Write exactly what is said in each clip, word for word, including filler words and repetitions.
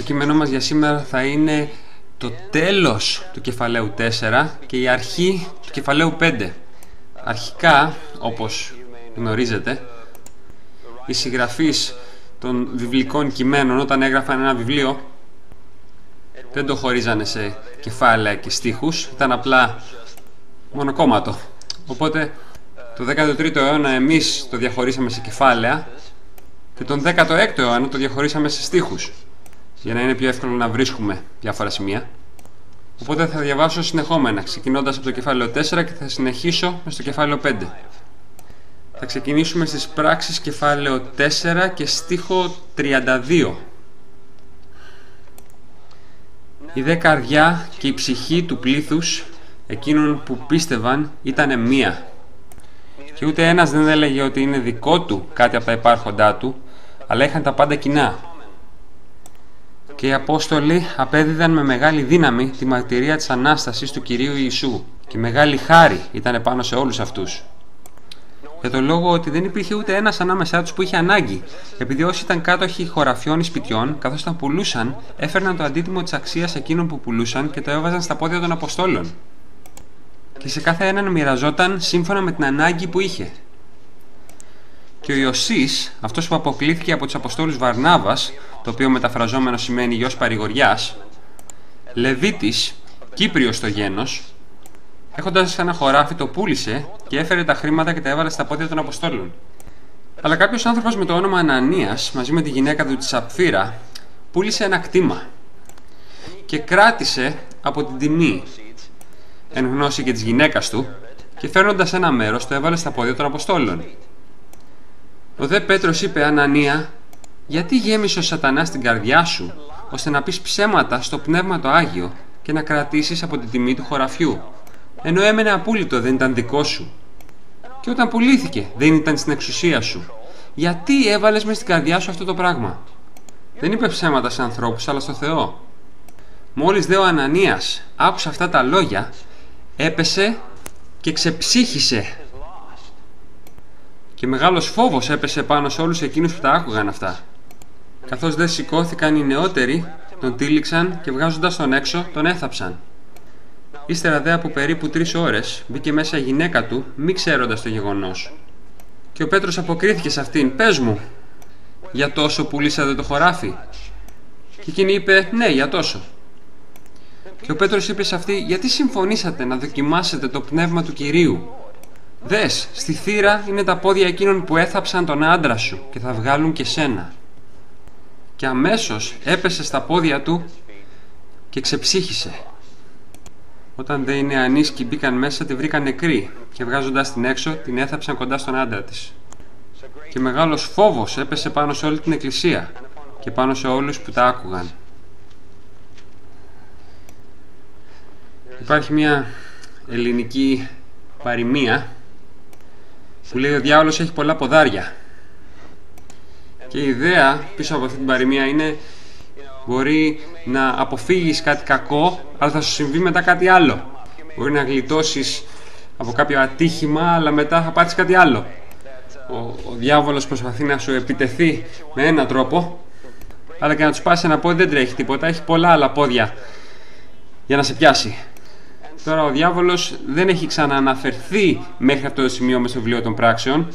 Το κείμενό μας για σήμερα θα είναι το τέλος του κεφαλαίου τέσσερα και η αρχή του κεφαλαίου πέντε. Αρχικά, όπως γνωρίζετε, οι συγγραφείς των βιβλικών κειμένων, όταν έγραφαν ένα βιβλίο, δεν το χωρίζανε σε κεφάλαια και στίχους, ήταν απλά μονοκόμματο. Οπότε το δέκατο τρίτο αιώνα εμείς το διαχωρίσαμε σε κεφάλαια και τον δέκατο έκτο αιώνα το διαχωρίσαμε σε στίχους, για να είναι πιο εύκολο να βρίσκουμε διάφορα σημεία. Οπότε θα διαβάσω συνεχόμενα, ξεκινώντας από το κεφάλαιο τέσσερα και θα συνεχίσω με στο κεφάλαιο πέντε. Θα ξεκινήσουμε στις πράξεις κεφάλαιο τέσσερα και στίχο τριάντα δύο. Η δε καρδιά και η ψυχή του πλήθους εκείνων που πίστευαν ήτανε μία. Και ούτε ένας δεν έλεγε ότι είναι δικό του κάτι από τα υπάρχοντά του, αλλά είχαν τα πάντα κοινά. Και οι Απόστολοι απέδιδαν με μεγάλη δύναμη τη μαρτυρία της Ανάστασης του Κυρίου Ιησού, και μεγάλη χάρη ήταν πάνω σε όλους αυτούς. Για τον λόγο ότι δεν υπήρχε ούτε ένας ανάμεσά τους που είχε ανάγκη, επειδή όσοι ήταν κάτοχοι χωραφιών ή σπιτιών, καθώς τα πουλούσαν, έφερναν το αντίτιμο της αξίας εκείνων που πουλούσαν και το έβαζαν στα πόδια των Αποστόλων. Και σε κάθε έναν μοιραζόταν σύμφωνα με την ανάγκη που είχε. Και ο Ιωσής, αυτός που αποκλήθηκε από τους Αποστόλους Βαρνάβας, το οποίο μεταφραζόμενο σημαίνει γιος παρηγοριάς, Λεβίτης, Κύπριος στο γένος, έχοντας ένα χωράφι το πούλησε και έφερε τα χρήματα και τα έβαλε στα πόδια των Αποστόλων. Αλλά κάποιος άνθρωπος με το όνομα Ανανίας, μαζί με τη γυναίκα του τη Σαπφείρα, πούλησε ένα κτήμα και κράτησε από την τιμή, εν γνώση και της γυναίκας του, και φέρνοντας ένα μέρος το έβαλε στα πόδια των Αποστόλων. Ο δε Πέτρος είπε: Ανανία, γιατί γέμισε ο Σατανάς την καρδιά σου, ώστε να πεις ψέματα στο Πνεύμα το Άγιο και να κρατήσεις από την τιμή του χωραφιού, ενώ έμενε απούλητο, δεν ήταν δικό σου? Και όταν πουλήθηκε, δεν ήταν στην εξουσία σου. Γιατί έβαλες μες στην καρδιά σου αυτό το πράγμα? Δεν είπε ψέματα σε ανθρώπους, αλλά στο Θεό. Μόλις δε ο Ανανίας άκουσε αυτά τα λόγια, έπεσε και ξεψύχησε. Και μεγάλος φόβος έπεσε πάνω σε όλους εκείνους που τα άκουγαν αυτά. Καθώς δεν σηκώθηκαν οι νεότεροι, τον τύλιξαν και βγάζοντας τον έξω, τον έθαψαν. Ύστερα δε από περίπου τρεις ώρες μπήκε μέσα η γυναίκα του, μη ξέροντας το γεγονός. Και ο Πέτρος αποκρίθηκε σε αυτήν: Πες μου, για τόσο πουλήσατε το χωράφι? Και εκείνη είπε: Ναι, για τόσο. Και ο Πέτρος είπε σε αυτή: Γιατί συμφωνήσατε να δοκιμάσετε το πνεύμα του Κυρίου? Δες, στη θύρα είναι τα πόδια εκείνων που έθαψαν τον άντρα σου και θα βγάλουν και σένα. Και αμέσως έπεσε στα πόδια του και ξεψύχησε. Όταν δε οι νεανίσκοι μπήκαν μέσα, τη βρήκαν νεκρή και βγάζοντας την έξω, την έθαψαν κοντά στον άντρα της. Και μεγάλος φόβος έπεσε πάνω σε όλη την εκκλησία και πάνω σε όλους που τα άκουγαν. Υπάρχει μια ελληνική παροιμία που λέει: ο διάολος έχει πολλά ποδάρια. Και η ιδέα πίσω από αυτή την παροιμία είναι: μπορεί να αποφύγεις κάτι κακό, αλλά θα σου συμβεί μετά κάτι άλλο. Μπορεί να γλιτώσεις από κάποιο ατύχημα, αλλά μετά θα πάθεις κάτι άλλο. Ο, ο διάβολος προσπαθεί να σου επιτεθεί με έναν τρόπο, αλλά και να του σπάσει ένα πόδι δεν τρέχει τίποτα, έχει πολλά άλλα πόδια για να σε πιάσει. Τώρα ο διάβολος δεν έχει ξανααναφερθεί μέχρι αυτό το σημείο μες στο βιβλίο των πράξεων.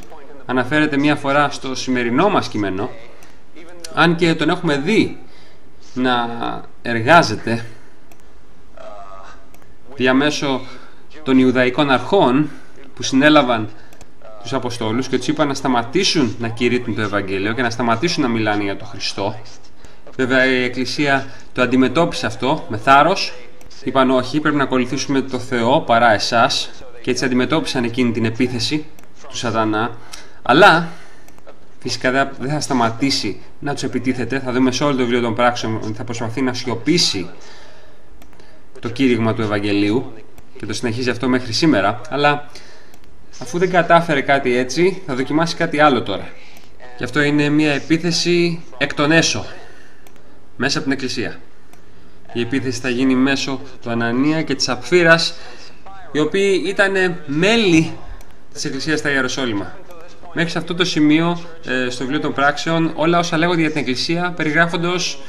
Αναφέρεται μία φορά στο σημερινό μας κείμενο. Αν και τον έχουμε δει να εργάζεται διαμέσω των Ιουδαϊκών αρχών που συνέλαβαν τους Αποστόλους και τους είπαν να σταματήσουν να κηρύττουν το Ευαγγέλιο και να σταματήσουν να μιλάνε για τον Χριστό. Βέβαια η Εκκλησία το αντιμετώπισε αυτό με θάρρος. Είπαν: όχι, πρέπει να ακολουθήσουμε το Θεό παρά εσάς, και έτσι αντιμετώπισαν εκείνη την επίθεση του Σατανά. Αλλά φυσικά δεν θα σταματήσει να τους επιτίθεται. Θα δούμε σε όλο το βιβλίο των πράξεων ότι θα προσπαθεί να σιωπήσει το κήρυγμα του Ευαγγελίου και το συνεχίζει αυτό μέχρι σήμερα. Αλλά αφού δεν κατάφερε κάτι έτσι, θα δοκιμάσει κάτι άλλο τώρα. Και αυτό είναι μια επίθεση εκ των έσω, μέσα από την Εκκλησία. Η επίθεση θα γίνει μέσω του Ανανία και της Σαπφείρας, οι οποίοι ήταν μέλη της Εκκλησίας στα Ιεροσόλυμα. Μέχρι σε αυτό το σημείο, στο βιβλίο των πράξεων, όλα όσα λέγονται για την Εκκλησία περιγράφονται ως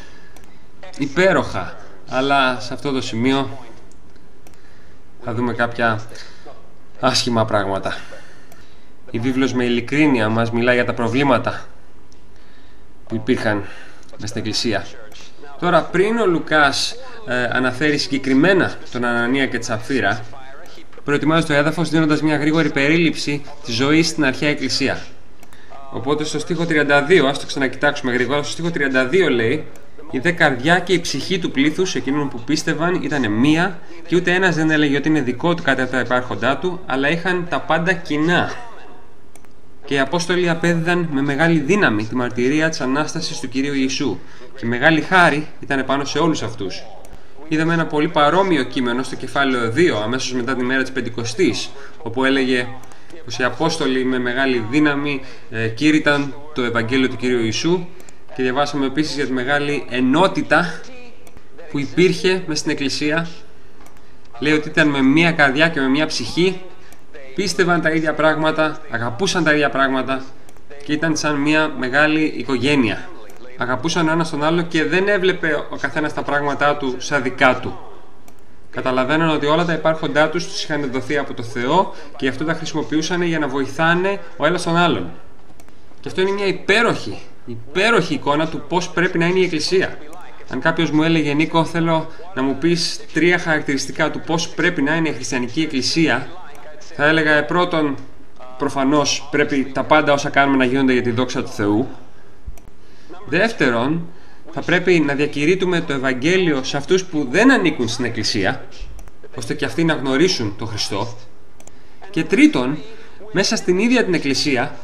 υπέροχα. Αλλά σε αυτό το σημείο θα δούμε κάποια άσχημα πράγματα. Η βίβλος με ειλικρίνεια μας μιλά για τα προβλήματα που υπήρχαν μες στην εκκλησία. Τώρα, πριν ο Λουκάς ε, αναφέρει συγκεκριμένα τον Ανανία και τη Σαπφείρα, προετοιμάζει το έδαφος δίνοντας μια γρήγορη περίληψη της ζωής στην αρχαία εκκλησία. Οπότε στο στίχο τριάντα δύο, ας το ξανακοιτάξουμε γρήγορα, στο στίχο τριάντα δύο λέει: «Η δε καρδιά και η ψυχή του πλήθους εκείνων που πίστευαν ήταν μία, και ούτε ένας δεν έλεγε ότι είναι δικό του κάτι από τα υπάρχοντά του, αλλά είχαν τα πάντα κοινά. Και οι Απόστολοι απέδιδαν με μεγάλη δύναμη τη μαρτυρία της Ανάστασης του Κυρίου Ιησού, και μεγάλη χάρη ήταν επάνω σε όλους αυτούς». Είδαμε ένα πολύ παρόμοιο κείμενο στο κεφάλαιο δύο, αμέσως μετά την ημέρα της Πεντηκοστής, όπου έλεγε πως οι Απόστολοι με μεγάλη δύναμη ε, κήρυταν το Ευαγγέλιο του Κυρίου Ιησού, και διαβάσαμε επίσης για τη μεγάλη ενότητα που υπήρχε μες στην Εκκλησία. Λέει ότι ήταν με μία καρδιά και με μία ψυχή, πίστευαν τα ίδια πράγματα, αγαπούσαν τα ίδια πράγματα και ήταν σαν μία μεγάλη οικογένεια. Αγαπούσαν ο ένας τον άλλο και δεν έβλεπε ο καθένας τα πράγματά του σαν δικά του. Καταλαβαίναν ότι όλα τα υπάρχοντά τους τους είχαν δοθεί από το Θεό και γι' αυτό τα χρησιμοποιούσαν για να βοηθάνε ο ένας τον άλλον. Και αυτό είναι μια υπέροχη, υπέροχη εικόνα του πώς πρέπει να είναι η Εκκλησία. Αν κάποιος μου έλεγε: «Νίκο, θέλω να μου πεις τρία χαρακτηριστικά του πώς πρέπει να είναι η χριστιανική Εκκλησία», θα έλεγα πρώτον, προφανώς πρέπει τα πάντα όσα κάνουμε να γίνονται για τη δόξα του Θεού. Δεύτερον, θα πρέπει να διακηρύττουμε το Ευαγγέλιο σε αυτούς που δεν ανήκουν στην Εκκλησία, ώστε και αυτοί να γνωρίσουν τον Χριστό. Και τρίτον, μέσα στην ίδια την Εκκλησία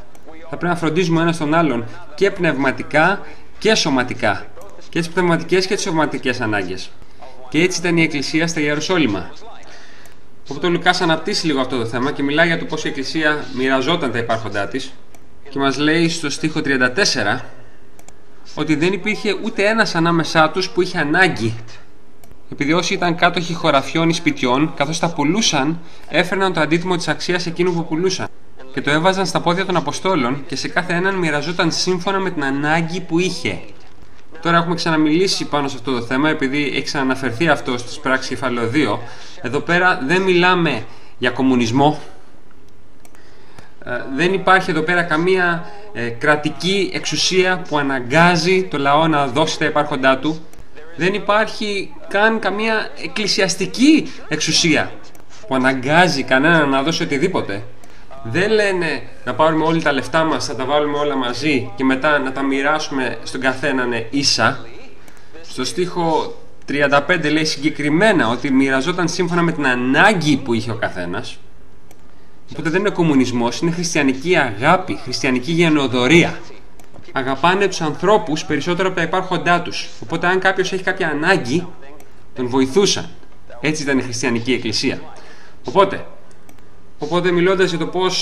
θα πρέπει να φροντίζουμε ένας τον άλλον και πνευματικά και σωματικά, και τις πνευματικές και τις σωματικές ανάγκες. Και έτσι ήταν η Εκκλησία στα Ιεροσόλυμα. Οπότε ο Λουκάς αναπτύσσει λίγο αυτό το θέμα και μιλάει για το πώς η Εκκλησία μοιραζόταν τα υπάρχοντά της, και μας λέει στο στίχο τριάντα τέσσερα ότι δεν υπήρχε ούτε ένας ανάμεσά τους που είχε ανάγκη, επειδή όσοι ήταν κάτοχοι χωραφιών ή σπιτιών, καθώς τα πουλούσαν, έφερναν το αντίτιμο της αξίας εκείνου που πουλούσαν και το έβαζαν στα πόδια των Αποστόλων, και σε κάθε έναν μοιραζόταν σύμφωνα με την ανάγκη που είχε. Τώρα έχουμε ξαναμιλήσει πάνω σε αυτό το θέμα, επειδή έχει ξαναναφερθεί αυτό στις πράξεις κεφάλαιο δύο. Εδώ πέρα δεν μιλάμε για κομμουνισμό. Δεν υπάρχει εδώ πέρα καμία ε, κρατική εξουσία που αναγκάζει το λαό να δώσει τα υπάρχοντά του. Δεν υπάρχει καν καμία εκκλησιαστική εξουσία που αναγκάζει κανέναν να δώσει οτιδήποτε. Δεν λένε να πάρουμε όλοι τα λεφτά μας, να τα βάλουμε όλα μαζί και μετά να τα μοιράσουμε στον καθέναν ίσα. Στο στίχο τριάντα πέντε λέει συγκεκριμένα ότι μοιραζόταν σύμφωνα με την ανάγκη που είχε ο καθένας. Οπότε δεν είναι κομμουνισμός, είναι χριστιανική αγάπη, χριστιανική γενοδορία. Αγαπάνε τους ανθρώπους περισσότερο από τα υπάρχοντά τους. Οπότε αν κάποιος έχει κάποια ανάγκη, τον βοηθούσαν. Έτσι ήταν η χριστιανική εκκλησία. Οπότε, οπότε μιλώντας για το πώς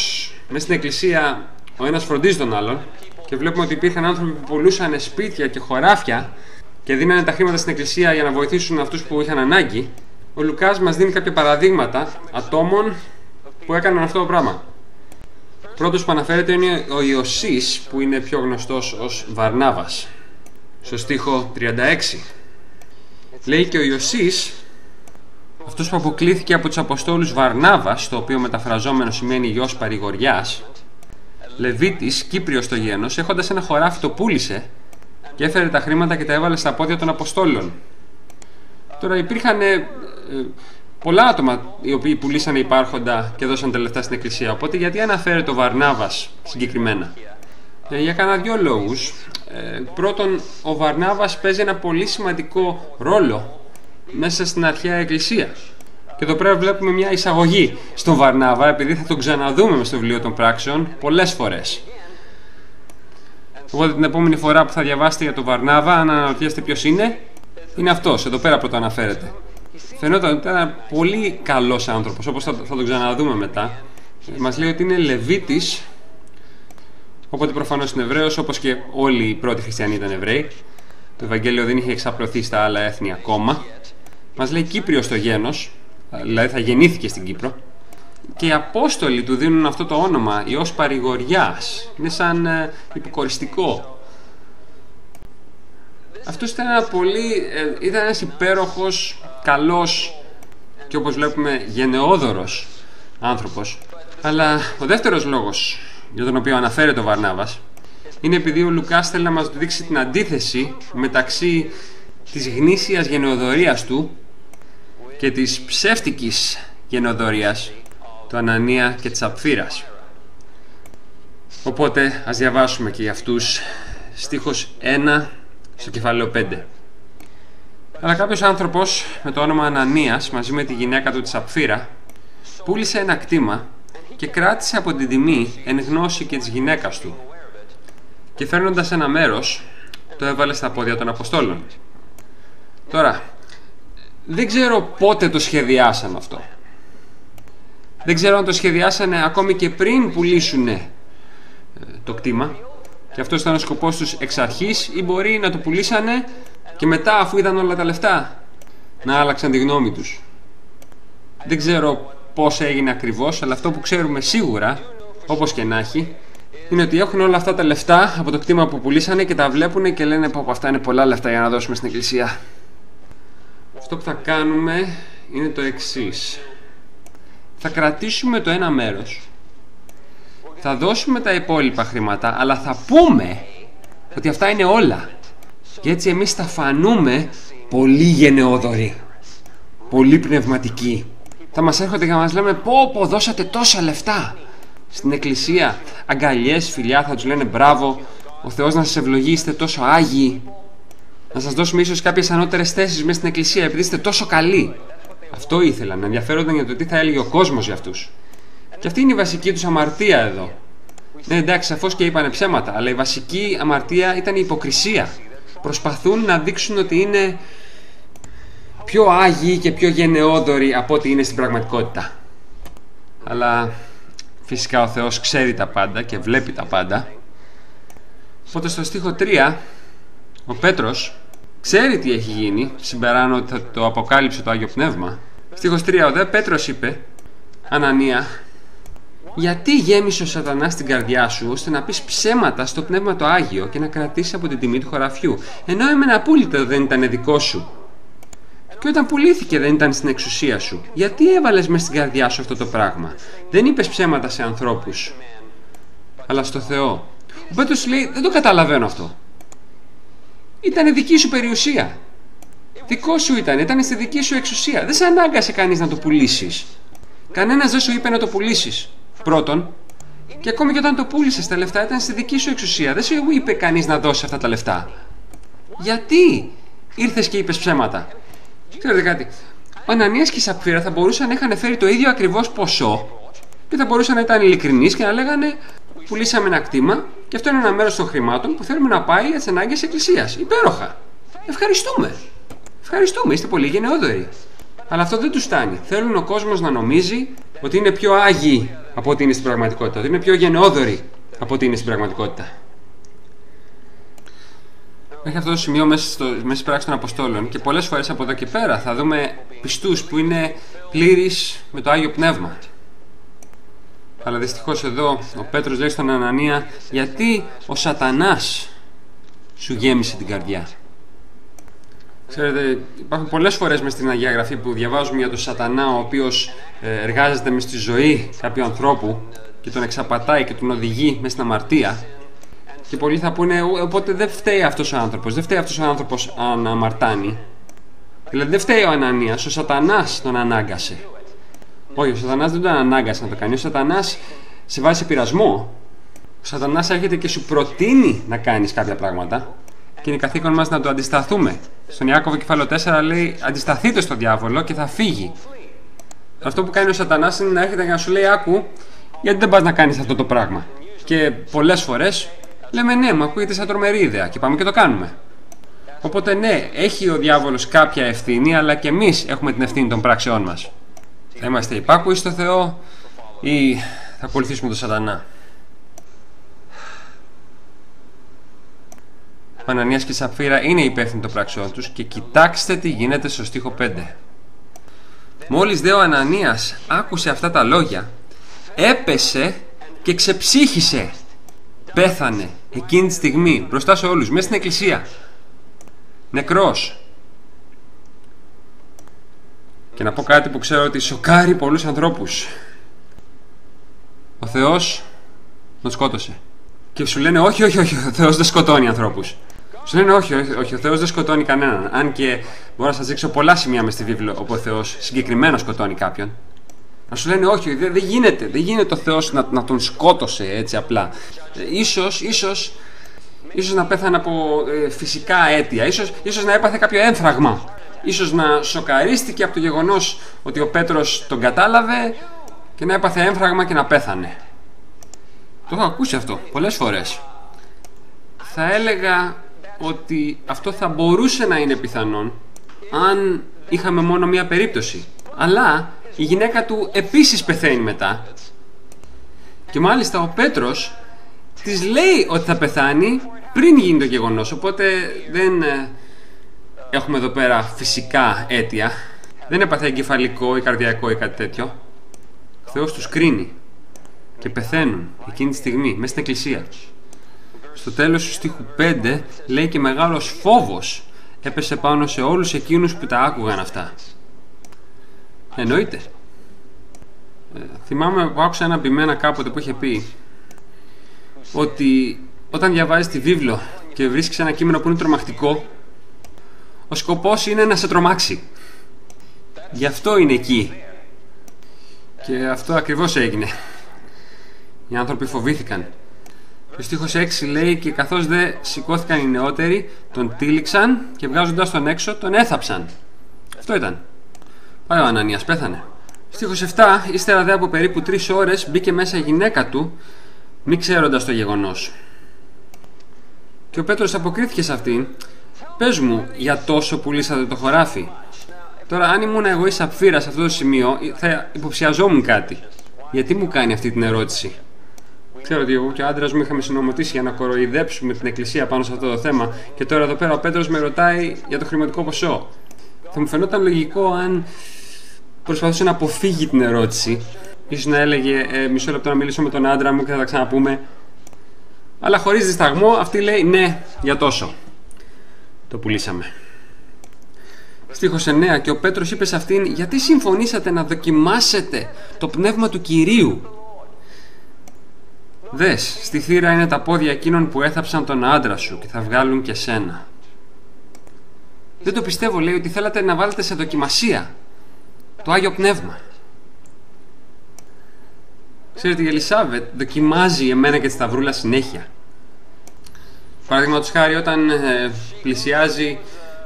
μέσα στην εκκλησία ο ένας φροντίζει τον άλλον, και βλέπουμε ότι υπήρχαν άνθρωποι που πουλούσαν σπίτια και χωράφια και δίνανε τα χρήματα στην εκκλησία για να βοηθήσουν αυτούς που είχαν ανάγκη, ο Λουκάς μας δίνει κάποια παραδείγματα ατόμων που έκαναν αυτό το πράγμα. Πρώτος που αναφέρεται είναι ο Ιωσής, που είναι πιο γνωστός ως Βαρνάβας. Στο στίχο τριάντα έξι λέει: «Και ο Ιωσής, αυτός που αποκλήθηκε από τους Αποστόλους Βαρνάβας, το οποίο μεταφραζόμενο σημαίνει γιος παρηγοριάς, Λεβίτης, Κύπριος το γένος, έχοντας ένα χωράφι το πούλησε και έφερε τα χρήματα και τα έβαλε στα πόδια των Αποστόλων». Τώρα υπήρχαν ε, ε, πολλά άτομα οι οποίοι πουλήσανε υπάρχοντα και δώσαν τα λεφτά στην εκκλησία. Οπότε γιατί αναφέρεται ο Βαρνάβας συγκεκριμένα? Για κανένα δυο λόγους. Ε, πρώτον, ο Βαρνάβας παίζει ένα πολύ σημαντικό ρόλο μέσα στην αρχαία εκκλησία. Και εδώ πέρα βλέπουμε μια εισαγωγή στον Βαρνάβα, επειδή θα τον ξαναδούμε μες στο βιβλίο των πράξεων πολλές φορές. Οπότε την επόμενη φορά που θα διαβάσετε για τον Βαρνάβα, αν αναρωτιέστε ποιος είναι, είναι αυτός. Εδώ πέρα πρώτα αναφέρεται. Φαινόταν ότι ήταν ένα πολύ καλός άνθρωπος, όπως θα, θα τον ξαναδούμε μετά. Μας λέει ότι είναι Λεβίτης, οπότε προφανώς είναι Εβραίος, όπως και όλοι οι πρώτοι χριστιανοί ήταν Εβραίοι. Το Ευαγγέλιο δεν είχε εξαπλωθεί στα άλλα έθνη ακόμα. Μας λέει Κύπριος το γένος, δηλαδή θα γεννήθηκε στην Κύπρο. Και οι Απόστολοι του δίνουν αυτό το όνομα, Υιός παρηγοριάς. Είναι σαν υποκοριστικό. αυτός ήταν ένα πολύ, ήταν ένας υπέροχος, καλός και όπως βλέπουμε γενναιόδωρος άνθρωπος. Αλλά ο δεύτερος λόγος για τον οποίο αναφέρεται ο Βαρνάβας είναι επειδή ο Λουκάς θέλει να μας δείξει την αντίθεση μεταξύ της γνήσιας γενναιοδωρίας του και της ψεύτικης γενναιοδωρίας του Ανανία και της Σαπφείρας. Οπότε ας διαβάσουμε και για αυτούς στίχος ένα στο κεφάλαιο πέντε. Αλλά κάποιος άνθρωπος με το όνομα Ανανίας μαζί με τη γυναίκα του τη Σαπφείρα πούλησε ένα κτήμα και κράτησε από την τιμή εν γνώση και της γυναίκας του και φέρνοντας ένα μέρος το έβαλε στα πόδια των Αποστόλων. Τώρα, δεν ξέρω πότε το σχεδιάσαν αυτό. Δεν ξέρω αν το σχεδιάσανε ακόμη και πριν πουλήσουνε το κτήμα και αυτός ήταν ο σκοπός τους εξ αρχής, ή μπορεί να το πουλήσανε και μετά, αφού είδαν όλα τα λεφτά, να άλλαξαν τη γνώμη τους. Δεν ξέρω πώς έγινε ακριβώς, αλλά αυτό που ξέρουμε σίγουρα, όπως και να έχει, είναι ότι έχουν όλα αυτά τα λεφτά από το κτήμα που πουλήσανε και τα βλέπουν και λένε πω αυτά είναι πολλά λεφτά για να δώσουμε στην εκκλησία. Αυτό που θα κάνουμε είναι το εξής. Θα κρατήσουμε το ένα μέρος, θα δώσουμε τα υπόλοιπα χρήματα, αλλά θα πούμε ότι αυτά είναι όλα. Και έτσι εμείς θα φανούμε πολύ γενναιόδωροι, πολύ πνευματικοί. Θα μας έρχονται και να μας λέμε πω πω δώσατε τόσα λεφτά στην εκκλησία. Αγκαλιές, φιλιά, θα τους λένε μπράβο, ο Θεός να σας ευλογεί, είστε τόσο άγιοι. Να σας δώσουμε ίσως κάποιες ανώτερες θέσεις μέσα στην εκκλησία επειδή είστε τόσο καλοί. Αυτό ήθελαν, να ενδιαφέρονταν για το τι θα έλεγε ο κόσμος για αυτούς. Και αυτή είναι η βασική τους αμαρτία εδώ. Ναι, εντάξει, σαφώς και είπανε ψέματα, αλλά η βασική αμαρτία ήταν η υποκρισία. Προσπαθούν να δείξουν ότι είναι πιο άγιοι και πιο γενναιόδοροι από ό,τι είναι στην πραγματικότητα. Αλλά φυσικά ο Θεός ξέρει τα πάντα και βλέπει τα πάντα. Οπότε στο στίχο τρία ο Πέτρος ξέρει τι έχει γίνει, συμπεράνω ότι θα το αποκάλυψε το Άγιο Πνεύμα. Στίχος τρία, ο δε Πέτρος είπε: Ανανία, γιατί γέμισε ο Σατανάς την καρδιά σου ώστε να πεις ψέματα στο Πνεύμα το Άγιο και να κρατήσεις από την τιμή του χωραφιού, ενώ έμενα απούλητο δεν ήταν δικό σου και όταν πουλήθηκε δεν ήταν στην εξουσία σου? Γιατί έβαλες μες στην καρδιά σου αυτό το πράγμα? Δεν είπες ψέματα σε ανθρώπους, αλλά στο Θεό. Ο Πέτρος λέει: δεν το καταλαβαίνω αυτό. Ήταν δική σου περιουσία. Δικό σου ήταν, ήταν στη δική σου εξουσία. Δεν σε ανάγκασε κανείς να το πουλήσεις. Κανένας δεν σου είπε να το πουλήσεις. Πρώτον, και ακόμη και όταν το πούλησες τα λεφτά ήταν στη δική σου εξουσία. Δεν σου είπε κανείς να δώσεις αυτά τα λεφτά. Γιατί ήρθες και είπες ψέματα? Ξέρετε κάτι, ο Ανανίας και η Σαπφείρα θα μπορούσαν να είχαν φέρει το ίδιο ακριβώς ποσό και θα μπορούσαν να ήταν ειλικρινείς και να λέγανε: πουλήσαμε ένα κτήμα και αυτό είναι ένα μέρος των χρημάτων που θέλουμε να πάει για τις ανάγκες της εκκλησίας. Υπέροχα. Ευχαριστούμε. Ευχαριστούμε. Είστε πολύ γενναιόδοροι. Αλλά αυτό δεν τους φτάνει. Θέλουν ο κόσμος να νομίζει ότι είναι πιο άγιοι από ό,τι είναι στην πραγματικότητα. Ότι είναι πιο γενναιόδοροι από ό,τι είναι στην πραγματικότητα. Μέχρι αυτό το σημείο μέσα στις πράξεις των Αποστόλων και πολλές φορές από εδώ και πέρα θα δούμε πιστούς που είναι πλήρεις με το Άγιο Πνεύμα. Αλλά δυστυχώς εδώ ο Πέτρος λέει στον Ανανία: γιατί ο Σατανάς σου γέμισε την καρδιά. Ξέρετε, υπάρχουν πολλές φορές μες στην Αγία Γραφή που διαβάζουμε για τον Σατανά, ο οποίος εργάζεται μες στη ζωή κάποιου ανθρώπου και τον εξαπατάει και τον οδηγεί μες στην αμαρτία. Και πολλοί θα πούνε: οπότε δεν φταίει αυτός ο άνθρωπος, δεν φταίει αυτός ο άνθρωπος αν αμαρτάνει. Δηλαδή δεν φταίει ο Ανανίας, ο Σατανάς τον ανάγκασε. Όχι, ο Σατανάς δεν τον ανάγκασε να το κάνει. Ο Σατανάς σε βάζει σε πειρασμό. Ο Σατανάς έρχεται και σου προτείνει να κάνεις κάποια πράγματα και είναι καθήκον μας να το αντισταθούμε. Στον Ιάκωβο κεφάλαιο τέσσερα λέει: αντισταθείτε στον διάβολο και θα φύγει. Αυτό που κάνει ο Σατανάς είναι να έρχεται και να σου λέει: άκου, γιατί δεν πας να κάνεις αυτό το πράγμα? Και πολλές φορές λέμε: ναι, μου ακούγεται σαν τρομερή ιδέα, και πάμε και το κάνουμε. Οπότε ναι, έχει ο διάβολος κάποια ευθύνη, αλλά και εμείς έχουμε την ευθύνη των πράξεών μας. Θα είμαστε υπάκουοι στο Θεό ή θα ακολουθήσουμε τον Σατανά? Ο Ανανίας και η Σαπφείρα είναι υπεύθυνοι των πράξεών τους και κοιτάξτε τι γίνεται στο στίχο πέντε. Μόλις δε ο Ανανίας άκουσε αυτά τα λόγια, έπεσε και ξεψύχησε. Πέθανε εκείνη τη στιγμή μπροστά σε όλους, μέσα στην εκκλησία. νεκρός. Και να πω κάτι που ξέρω ότι σοκάρει πολλούς ανθρώπους. Ο Θεός τον σκότωσε. Και σου λένε όχι, όχι, όχι, ο Θεός δεν σκοτώνει ανθρώπους. Σου λένε όχι, όχι, όχι, ο Θεός δεν σκοτώνει κανέναν. Αν και μπορώ να σας δείξω πολλά σημεία μες στη βίβλο όπου ο Θεός συγκεκριμένα σκοτώνει κάποιον. Να σου λένε όχι, δεν δε γίνεται, δεν γίνεται ο Θεός να, να τον σκότωσε έτσι απλά. Ίσως, ίσως, ίσως να πέθανε από ε, φυσικά αίτια, ίσως, ίσως να έπαθε κάποιο έμφραγμα. Ίσως να σοκαρίστηκε από το γεγονός ότι ο Πέτρος τον κατάλαβε και να έπαθε έμφραγμα και να πέθανε. Το έχω ακούσει αυτό πολλές φορές. Θα έλεγα ότι αυτό θα μπορούσε να είναι πιθανόν αν είχαμε μόνο μία περίπτωση. Αλλά η γυναίκα του επίσης πεθαίνει μετά. Και μάλιστα ο Πέτρος της λέει ότι θα πεθάνει πριν γίνει το γεγονός. Οπότε δεν έχουμε εδώ πέρα φυσικά αίτια. Δεν έπαθε εγκεφαλικό ή καρδιακό ή κάτι τέτοιο. Ο Θεός τους κρίνει και πεθαίνουν εκείνη τη στιγμή μέσα στην εκκλησία. Στο τέλος του στίχου πέντε λέει και μεγάλος φόβος έπεσε πάνω σε όλους εκείνους που τα άκουγαν αυτά. Εννοείται. Ε, θυμάμαι που άκουσα ένα ποιμένα κάποτε που είχε πει ότι όταν διαβάζεις τη βίβλο και βρίσκεις ένα κείμενο που είναι τρομακτικό, ο σκοπός είναι να σε τρομάξει. Γι' αυτό είναι εκεί. Και αυτό ακριβώς έγινε. Οι άνθρωποι φοβήθηκαν. Το στίχος έξι λέει και καθώς δε σηκώθηκαν οι νεότεροι, τον τύλιξαν και βγάζοντας τον έξω τον έθαψαν. Αυτό ήταν. Πάει ο Ανανίας, πέθανε. Στίχος επτά, ύστερα δε από περίπου τρεις ώρες μπήκε μέσα η γυναίκα του, μη ξέροντας το γεγονός. Και ο Πέτρος αποκρίθηκε σε αυτήν, πες μου για τόσο πουλήσατε το χωράφι. Τώρα αν ήμουν εγώ η Σαπφείρα σε αυτό το σημείο θα υποψιαζόμουν κάτι. Γιατί μου κάνει αυτή την ερώτηση. Ξέρω ότι εγώ και ο άντρας μου είχαμε συνομωτήσει για να κοροϊδέψουμε την εκκλησία πάνω σε αυτό το θέμα και τώρα εδώ πέρα ο Πέτρος με ρωτάει για το χρηματικό ποσό. Θα μου φαινόταν λογικό αν προσπαθούσε να αποφύγει την ερώτηση. Ίσως να έλεγε ε, μισό λεπτό να μιλήσω με τον άντρα μου και θα τα ξαναπούμε. Αλλά χωρίς δισταγμό αυτή λέει ναι, για τόσο. Το πουλήσαμε. Στίχος εννέα και ο Πέτρος είπε σε αυτήν γιατί συμφωνήσατε να δοκιμάσετε το πνεύμα του Κυρίου. Δες, στη θύρα είναι τα πόδια εκείνων που έθαψαν τον άντρα σου και θα βγάλουν και σένα. Δεν το πιστεύω, λέει, ότι θέλατε να βάλετε σε δοκιμασία το Άγιο Πνεύμα. Ξέρετε, η Ελισάβετ δοκιμάζει εμένα και τη Σταυρούλα συνέχεια. Παραδείγματος χάρη όταν ε, πλησιάζει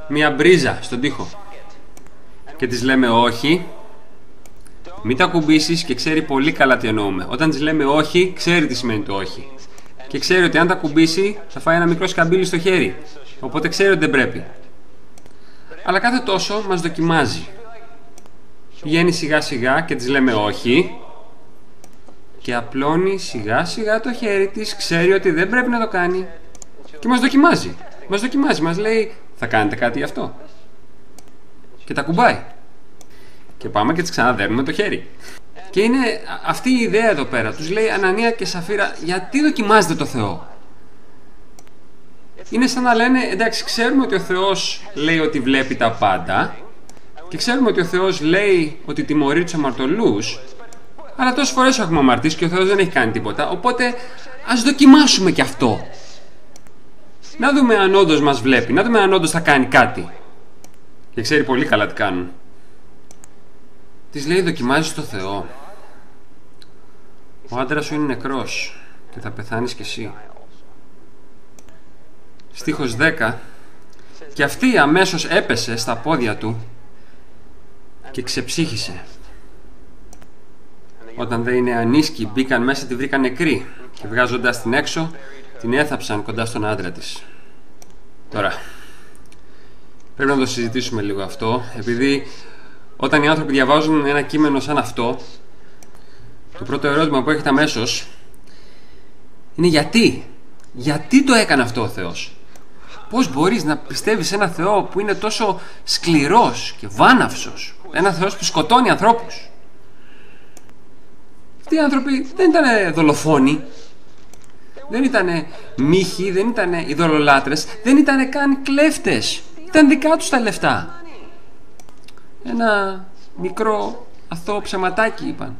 μία μπρίζα στον τοίχο και της λέμε όχι, μην τα κουμπίσεις και ξέρει πολύ καλά τι εννοούμε. Όταν της λέμε όχι, ξέρει τι σημαίνει το όχι. Και ξέρει ότι αν τα κουμπίσει θα φάει ένα μικρό σκαμπύλι στο χέρι. Οπότε ξέρει ότι δεν πρέπει. Αλλά κάθε τόσο μας δοκιμάζει. Πηγαίνει σιγά σιγά και της λέμε όχι και απλώνει σιγά σιγά το χέρι της, ξέρει ότι δεν πρέπει να το κάνει και μας δοκιμάζει. Μας δοκιμάζει, μας λέει θα κάνετε κάτι γι' αυτό και τα κουμπάει και πάμε και της ξαναδέρνουμε το χέρι. Και είναι αυτή η ιδέα εδώ πέρα, τους λέει Ανανία και Σαφφείρα γιατί δοκιμάζετε το Θεό. Είναι σαν να λένε, εντάξει, ξέρουμε ότι ο Θεός λέει ότι βλέπει τα πάντα και ξέρουμε ότι ο Θεός λέει ότι τιμωρεί τους αμαρτωλούς, αλλά τόσες φορές έχουμε αμαρτήσει και ο Θεός δεν έχει κάνει τίποτα, οπότε ας δοκιμάσουμε και αυτό. Να δούμε αν όντως μας βλέπει, να δούμε αν όντως θα κάνει κάτι. Και ξέρει πολύ καλά τι κάνουν. Της λέει, δοκιμάζεις το Θεό. Ο άντρας σου είναι νεκρός και θα πεθάνεις κι εσύ. Στίχος δέκα. Και αυτή αμέσως έπεσε στα πόδια του και ξεψύχησε. Όταν δε είναι ανίσκοι μπήκαν μέσα, τη βρήκαν νεκρή και βγάζοντας την έξω την έθαψαν κοντά στον άντρα της. Τώρα πρέπει να το συζητήσουμε λίγο αυτό, επειδή όταν οι άνθρωποι διαβάζουν ένα κείμενο σαν αυτό, το πρώτο ερώτημα που έχετε αμέσως είναι γιατί. Γιατί το έκανε αυτό ο Θεός. Πώς μπορείς να πιστεύεις σε ένα Θεό που είναι τόσο σκληρός και βάναυσος. Ένα Θεός που σκοτώνει ανθρώπους. Αυτοί οι άνθρωποι δεν ήταν δολοφόνοι. Δεν ήταν μύχοι, δεν ήταν ειδωλολάτρες, δεν ήταν καν κλέφτες. ήταν δικά τους τα λεφτά. Ένα μικρό αθώο ψεματάκι είπαν.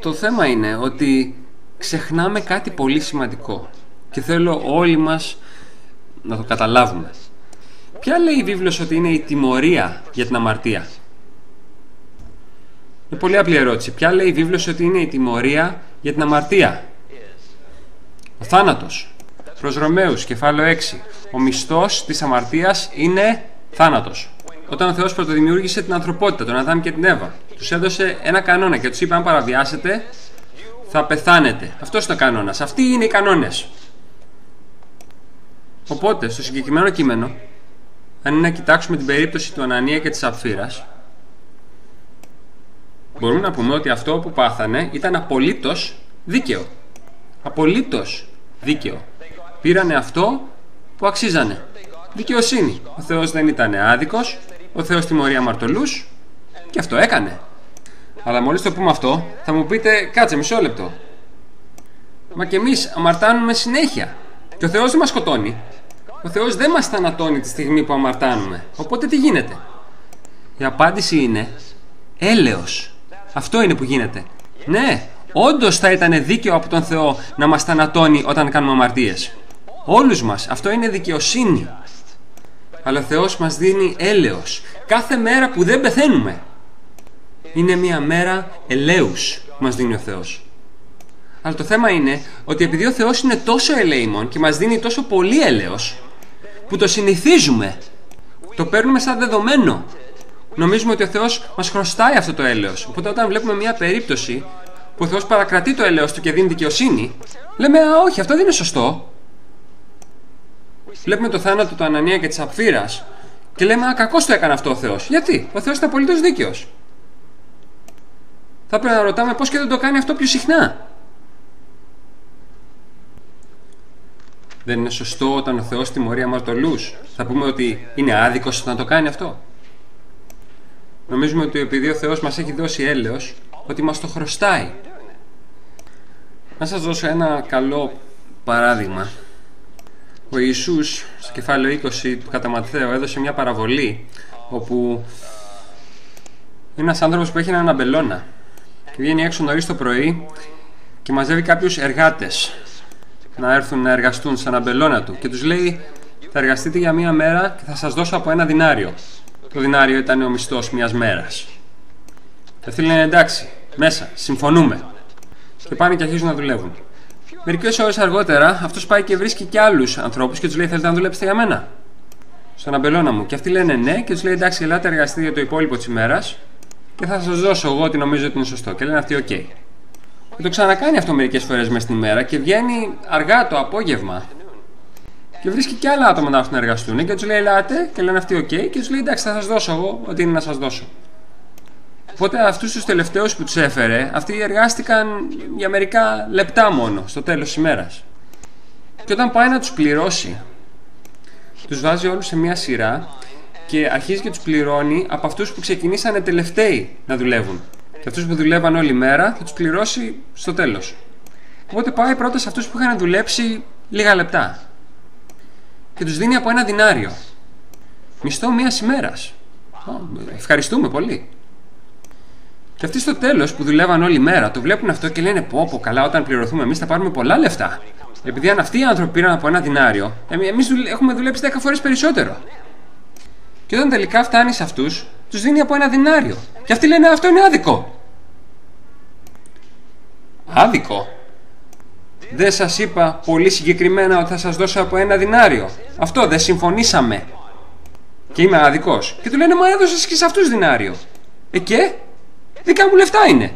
Το θέμα είναι ότι ξεχνάμε κάτι πολύ σημαντικό και θέλω όλοι μας να το καταλάβουμε. Ποια λέει η βίβλος ότι είναι η τιμωρία για την αμαρτία? Είναι πολύ απλή ερώτηση. Ποια λέει η βίβλος ότι είναι η τιμωρία για την αμαρτία? Ο θάνατος. Προς Ρωμαίους, κεφάλαιο έξι. Ο μισθός της αμαρτίας είναι θάνατος. Όταν ο Θεός πρωτοδημιούργησε την ανθρωπότητα, τον Αδάμ και την Εύα, τους έδωσε ένα κανόνα και τους είπε: αν παραβιάσετε, θα πεθάνετε. Αυτός είναι ο κανόνας. Αυτοί είναι οι κανόνες. Οπότε, στο συγκεκριμένο κείμενο, αν είναι να κοιτάξουμε την περίπτωση του Ανανία και της Σαπφείρας, μπορούμε να πούμε ότι αυτό που πάθανε ήταν απολύτως δίκαιο. Απολύτως δίκαιο. Πήρανε αυτό που αξίζανε. Δικαιοσύνη. Ο Θεός δεν ήταν άδικος. Ο Θεός τιμωρεί αμαρτωλούς. Και αυτό έκανε. Αλλά μόλις το πούμε αυτό, θα μου πείτε: κάτσε μισό λεπτό. Μα και εμείς αμαρτάνουμε συνέχεια. Και ο Θεός δεν μας σκοτώνει. Ο Θεός δεν μας θανατώνει τη στιγμή που αμαρτάνουμε. Οπότε τι γίνεται? Η απάντηση είναι έλεος. Αυτό είναι που γίνεται. Ναι, όντως θα ήταν δίκαιο από τον Θεό να μας θανατώνει όταν κάνουμε αμαρτίες. Όλους μας. Αυτό είναι δικαιοσύνη. Αλλά ο Θεός μας δίνει έλεος. Κάθε μέρα που δεν πεθαίνουμε είναι μια μέρα ελέους που μας δίνει ο Θεός. Αλλά το θέμα είναι ότι επειδή ο Θεός είναι τόσο ελεήμων και μας δίνει τόσο πολύ έλεος, που το συνηθίζουμε, το παίρνουμε σαν δεδομένο. Νομίζουμε ότι ο Θεός μας χρωστάει αυτό το έλεος. Οπότε όταν βλέπουμε μια περίπτωση που ο Θεός παρακρατεί το έλεος του και δίνει δικαιοσύνη, λέμε: α, όχι, αυτό δεν είναι σωστό. Βλέπουμε το θάνατο του Ανανία και της Σαπφείρας και λέμε: α, κακώς το έκανε αυτό ο Θεός. Γιατί? Ο Θεός ήταν απολύτως δίκαιος. Θα πρέπει να ρωτάμε πώς και δεν το κάνει αυτό πιο συχνά. Δεν είναι σωστό όταν ο Θεός τιμωρεί αμαρτωλούς? Θα πούμε ότι είναι άδικος να το κάνει αυτό? Νομίζουμε ότι επειδή ο Θεός μας έχει δώσει έλεος, ότι μας το χρωστάει. Να σας δώσω ένα καλό παράδειγμα. Ο Ιησούς, στο κεφάλαιο είκοσι του κατά Ματθαίο, έδωσε μια παραβολή όπου ένας άνθρωπος που έχει έναν αμπελώνα βγαίνει έξω νωρίς το πρωί και μαζεύει κάποιους εργάτες να έρθουν να εργαστούν σαν αμπελώνα του και τους λέει: θα εργαστείτε για μία μέρα και θα σας δώσω από ένα δινάριο. Το δινάριο ήταν ο μισθός μιας μέρας. Και αυτοί λένε: εντάξει, μέσα, συμφωνούμε. Και πάνε και αρχίζουν να δουλεύουν. Μερικές ώρες αργότερα αυτός πάει και βρίσκει και άλλους ανθρώπους και τους λέει: θέλετε να δουλέψετε για μένα, στον αμπελώνα μου? Και αυτοί λένε ναι και τους λέει: εντάξει, ελάτε εργαστείτε για το υπόλοιπο της ημέρας και θα σας δώσω εγώ ότι νομίζω ότι είναι σωστό. Και λένε αυτοί: οκ. Okay. Και το ξανακάνει αυτό μερικές φορές μέσα στην ημέρα και βγαίνει αργά το απόγευμα και βρίσκει και άλλα άτομα να έρθουν να εργαστούν και τους λέει: ελάτε, και λένε αυτοί: οκ. Okay. Και τους λέει: εντάξει, θα σας δώσω εγώ ό,τι είναι να σας δώσω. Οπότε αυτούς τους τελευταίους που τους έφερε, αυτοί εργάστηκαν για μερικά λεπτά μόνο στο τέλος της ημέρας. Και όταν πάει να τους πληρώσει, τους βάζει όλους σε μια σειρά και αρχίζει και τους πληρώνει από αυτούς που ξεκινήσανε τελευταίοι να δουλεύουν. Και αυτούς που δουλεύαν όλη μέρα θα τους πληρώσει στο τέλος. Οπότε πάει πρώτα σε αυτούς που είχαν δουλέψει λίγα λεπτά και τους δίνει από ένα δινάριο. Μισθό μιας ημέρας. Ευχαριστούμε πολύ. Και αυτοί στο τέλος που δουλεύαν όλη μέρα το βλέπουν αυτό και λένε: πω, πω, καλά, όταν πληρωθούμε εμείς θα πάρουμε πολλά λεφτά. Επειδή αν αυτοί οι άνθρωποι πήραν από ένα δινάριο, εμείς έχουμε δουλέψει δέκα φορές περισσότερο. Και όταν τελικά φτάνει σε αυτούς, τους δίνει από ένα δινάριο. Και αυτοί λένε: αυτό είναι άδικο. Άδικο? Δεν σας είπα πολύ συγκεκριμένα ότι θα σας δώσω από ένα δινάριο? Αυτό δεν συμφωνήσαμε? Και είμαι άδικος? Και του λένε: μα έδωσες και σε αυτούς δινάριο. Ε, και? Δικά μου λεφτά είναι.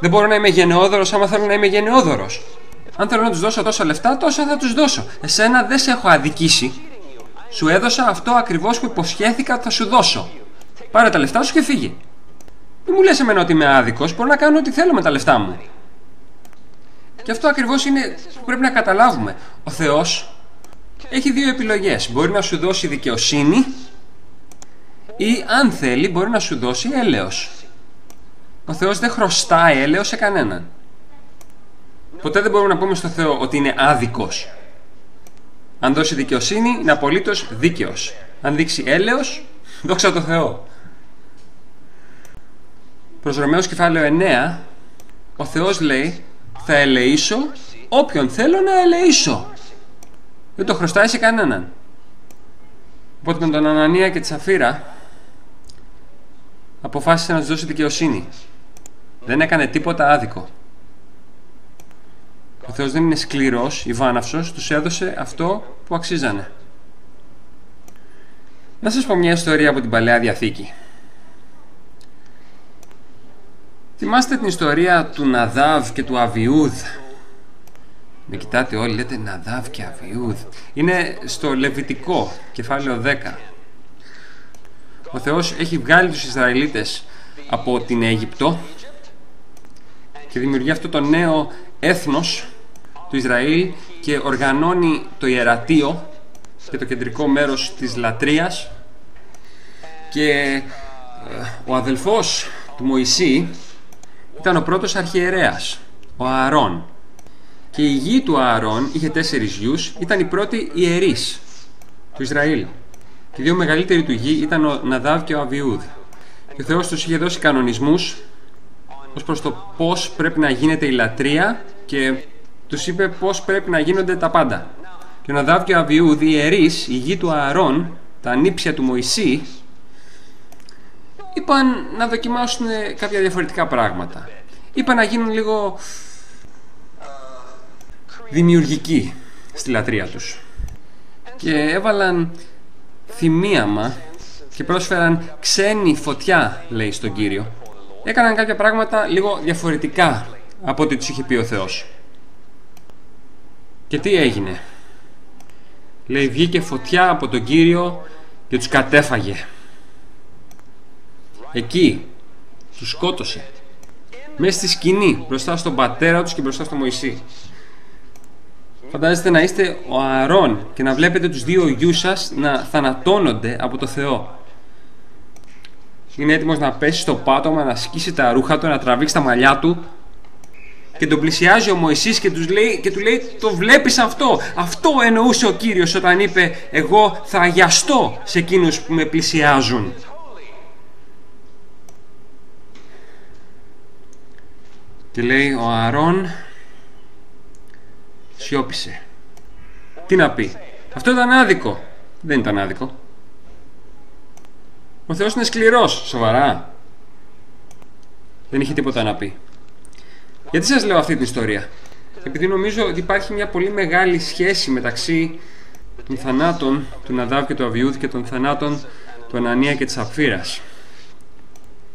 Δεν μπορώ να είμαι γενναιόδωρος άμα θέλω να είμαι γενναιόδωρος. Αν θέλω να τους δώσω τόσα λεφτά, τόσα θα τους δώσω. Εσένα δεν σε έχω αδικήσει. Σου έδωσα αυτό ακριβώς που υποσχέθηκα ότι θα σου δώσω. Πάρε τα λεφτά σου και φύγε. Μην μου λες εμένα ότι είμαι άδικος. Μπορώ να κάνω ό,τι θέλω με τα λεφτά μου. Και αυτό ακριβώς είναι που πρέπει να καταλάβουμε. Ο Θεός έχει δύο επιλογές. Μπορεί να σου δώσει δικαιοσύνη ή, αν θέλει, μπορεί να σου δώσει έλεος. Ο Θεός δεν χρωστάει έλεος σε κανέναν. Ποτέ δεν μπορούμε να πούμε στο Θεό ότι είναι άδικος. Αν δώσει δικαιοσύνη, είναι απολύτως δίκαιος. Αν δείξει έλεος, δόξα τω Θεώ. Προς Ρωμαίους κεφάλαιο εννέα, ο Θεός λέει, θα ελεήσω όποιον θέλω να ελεήσω. Δεν το χρωστάει σε κανέναν. Οπότε με τον Ανανία και τη Σαπφείρα αποφάσισε να τους δώσει δικαιοσύνη. Δεν έκανε τίποτα άδικο. Ο Θεός δεν είναι σκληρός ή βάναυσος, τους έδωσε αυτό που αξίζανε. Να σας πω μια ιστορία από την Παλαιά Διαθήκη. Θυμάστε την ιστορία του Ναδάβ και του Αβιούδ? Με κοιτάτε όλοι, λέτε Ναδάβ και Αβιούδ. Είναι στο Λεβιτικό, κεφάλαιο δέκα. Ο Θεός έχει βγάλει τους Ισραηλίτες από την Αίγυπτο και δημιουργεί αυτό το νέο έθνος του Ισραήλ και οργανώνει το ιερατείο και το κεντρικό μέρος της λατρείας, και ο αδελφός του Μωυσή ήταν ο πρώτος αρχιερέας, ο Ααρών, και η γη του Ααρών είχε τέσσερις γιους, ήταν οι πρώτοι ιερείς του Ισραήλ. Οι δύο μεγαλύτεροι του γη ήταν ο Ναδάβ και ο Αβιούδ, και ο Θεός τους είχε δώσει κανονισμούς ως προς το πώς πρέπει να γίνεται η λατρεία και τους είπε πώς πρέπει να γίνονται τα πάντα. Και ο Ναδάβ και ο Αβιούδ, οι ιερείς, η γη του Ααρών, τα νύψια του Μωυσή, είπαν να δοκιμάσουν κάποια διαφορετικά πράγματα. Είπαν να γίνουν λίγο δημιουργικοί στη λατρεία τους. Και έβαλαν θυμίαμα και πρόσφεραν ξένη φωτιά, λέει, στον Κύριο. Έκαναν κάποια πράγματα λίγο διαφορετικά από ό,τι τους είχε πει ο Θεός. Και τι έγινε? Λέει, βγήκε φωτιά από τον Κύριο και τους κατέφαγε. Εκεί τους σκότωσε, μέσα στη σκηνή, μπροστά στον πατέρα τους και μπροστά στο Μωυσή. Φαντάζεστε να είστε ο Ααρών και να βλέπετε τους δύο γιους σας να θανατώνονται από το Θεό. Είναι έτοιμος να πέσει στο πάτωμα, να σκίσει τα ρούχα του, να τραβήξει τα μαλλιά του, και τον πλησιάζει ο Μωυσής και, τους λέει, και του λέει, το βλέπεις αυτό? Αυτό εννοούσε ο Κύριος όταν είπε, εγώ θα αγιαστώ σε εκείνους που με πλησιάζουν. Και λέει ο Ααρών, σιώπησε. Τι να πει? Αυτό ήταν άδικο? Δεν ήταν άδικο. Ο Θεός είναι σκληρός, σοβαρά. Δεν είχε τίποτα να πει. Γιατί σας λέω αυτή την ιστορία? Επειδή νομίζω ότι υπάρχει μια πολύ μεγάλη σχέση μεταξύ των θανάτων του Ναδάβ και του Αβιούδ και των θανάτων του Ανανία και της Σαπφείρας.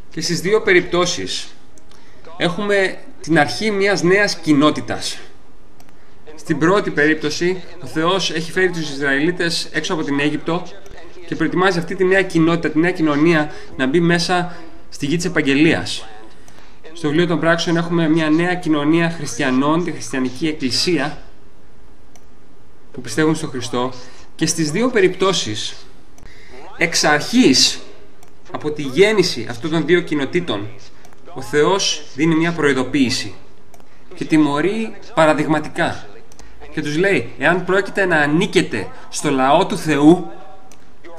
Και στις δύο περιπτώσεις έχουμε την αρχή μιας νέας κοινότητας. Στην πρώτη περίπτωση, ο Θεός έχει φέρει τους Ισραηλίτες έξω από την Αίγυπτο και προετοιμάζει αυτή τη νέα κοινότητα, τη νέα κοινωνία, να μπει μέσα στη γη της επαγγελίας. Στο βιβλίο των Πράξεων έχουμε μια νέα κοινωνία χριστιανών, τη χριστιανική εκκλησία, που πιστεύουν στον Χριστό, και στις δύο περιπτώσεις, εξ αρχής, από τη γέννηση αυτών των δύο κοινοτήτων, ο Θεός δίνει μια προειδοποίηση και τιμωρεί παραδειγματικά. Και τους λέει, εάν πρόκειται να ανήκετε στο λαό του Θεού,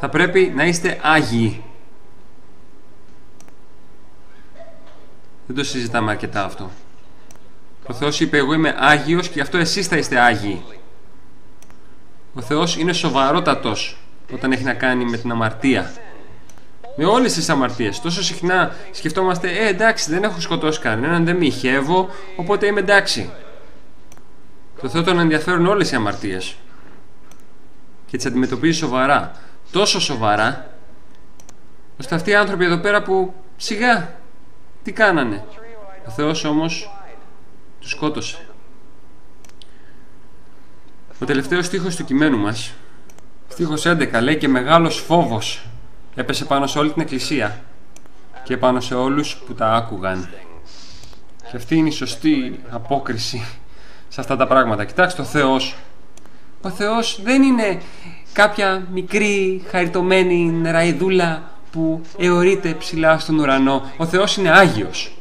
θα πρέπει να είστε άγιοι. Δεν το συζητάμε αρκετά αυτό. Ο Θεός είπε, εγώ είμαι άγιος και γι' αυτό εσείς θα είστε άγιοι. Ο Θεός είναι σοβαρότατος όταν έχει να κάνει με την αμαρτία. Με όλες τις αμαρτίες. Τόσο συχνά σκεφτόμαστε, ε, εντάξει, δεν έχω σκοτώσει κανέναν, δεν μοιχεύω, οπότε είμαι εντάξει. Το Θεό τον ενδιαφέρουν όλες οι αμαρτίες και τις αντιμετωπίζει σοβαρά. Τόσο σοβαρά, ώστε αυτοί οι άνθρωποι εδώ πέρα που σιγά, τι κάνανε? Ο Θεός όμως τους σκότωσε. Ο τελευταίος στίχος του κειμένου μας, στίχος έντεκα, λέει, και μεγάλος φόβος έπεσε πάνω σε όλη την εκκλησία και πάνω σε όλους που τα άκουγαν. Και αυτή είναι η σωστή απόκριση σε αυτά τα πράγματα. Κοιτάξτε, ο Θεός, ο Θεός δεν είναι κάποια μικρή χαριτωμένη νεραϊδούλα που αιωρείται ψηλά στον ουρανό. Ο Θεός είναι Άγιος.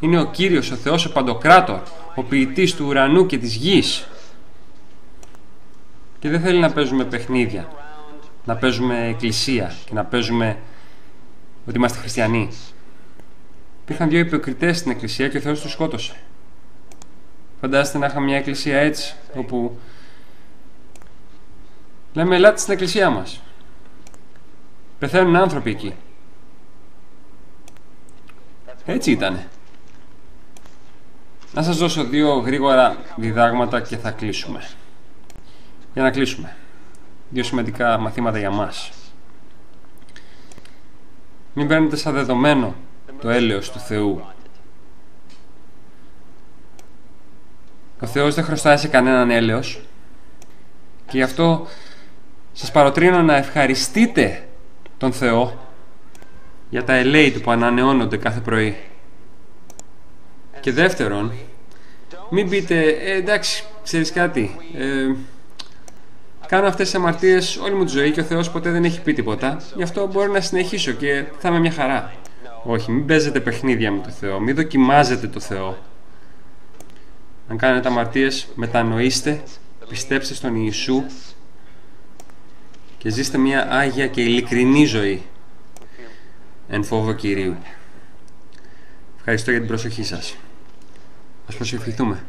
Είναι ο Κύριος, ο Θεός, ο Παντοκράτορ, ο ποιητής του ουρανού και της γης. και δεν θέλει να παίζουμε παιχνίδια, να παίζουμε εκκλησία και να παίζουμε ότι είμαστε χριστιανοί. Υπήρχαν δύο υποκριτές στην εκκλησία και ο Θεός τους σκότωσε. Φαντάζεστε να είχαμε μια εκκλησία έτσι, όπου λέμε ελάτε στην εκκλησία μας. Πεθαίνουν άνθρωποι εκεί. Έτσι ήτανε. Να σας δώσω δύο γρήγορα διδάγματα και θα κλείσουμε. Για να κλείσουμε. Δύο σημαντικά μαθήματα για μας. Μην παίρνετε σαν δεδομένο το έλεος του Θεού. Ο Θεός δεν χρωστάει σε κανέναν έλεος και γι' αυτό σας παροτρύνω να ευχαριστείτε τον Θεό για τα ελέη του που ανανεώνονται κάθε πρωί. Και δεύτερον, μην πείτε ε, εντάξει, ξέρεις κάτι, ε, κάνω αυτές τις αμαρτίες όλη μου τη ζωή και ο Θεός ποτέ δεν έχει πει τίποτα, γι' αυτό μπορώ να συνεχίσω και θα είμαι μια χαρά. Όχι, μην παίζετε παιχνίδια με το Θεό, μην δοκιμάζετε το Θεό. Αν κάνετε αμαρτίες, μετανοήστε, πιστέψτε στον Ιησού και ζήστε μια άγια και ειλικρινή ζωή εν φόβο Κυρίου. Ευχαριστώ για την προσοχή σας. Ας προσευχηθούμε.